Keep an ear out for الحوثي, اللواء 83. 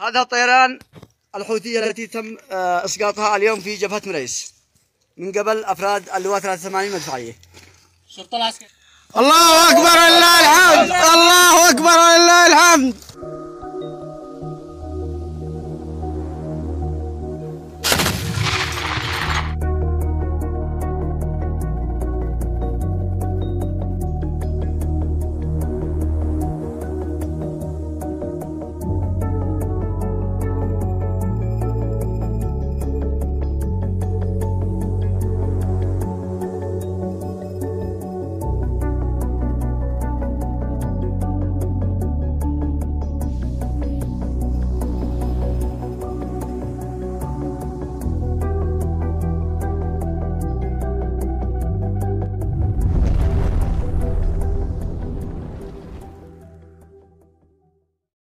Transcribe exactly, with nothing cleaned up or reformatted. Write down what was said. هذا طيران الحوثية التي تم إسقاطها اليوم في جبهة مريس من قبل أفراد اللواء ثلاثة وثمانين مدفعية. الله أكبر لله الحمد، الله أكبر لله الحمد.